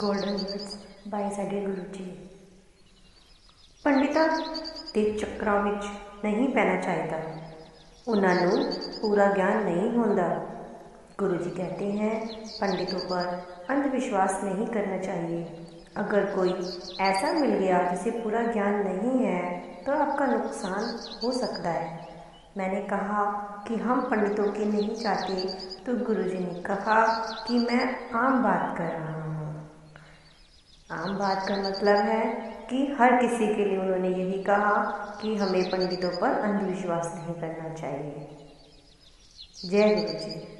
Golden words by साडे गुरुजी। पंडिता दे चक्करां विच नहीं पैना चाहिदा, उन्होंने पूरा ज्ञान नहीं होता। गुरु जी कहते हैं पंडितों पर अंधविश्वास नहीं करना चाहिए। अगर कोई ऐसा मिल गया जिसे पूरा ज्ञान नहीं है तो आपका नुकसान हो सकता है। मैंने कहा कि हम पंडितों के नहीं चाहते, तो गुरुजी ने कहा कि मैं आम बात कर रहा हूँ। आम बात का मतलब है कि हर किसी के लिए उन्होंने यही कहा कि हमें पंडितों पर अंधविश्वास नहीं करना चाहिए। जय गुरु जी।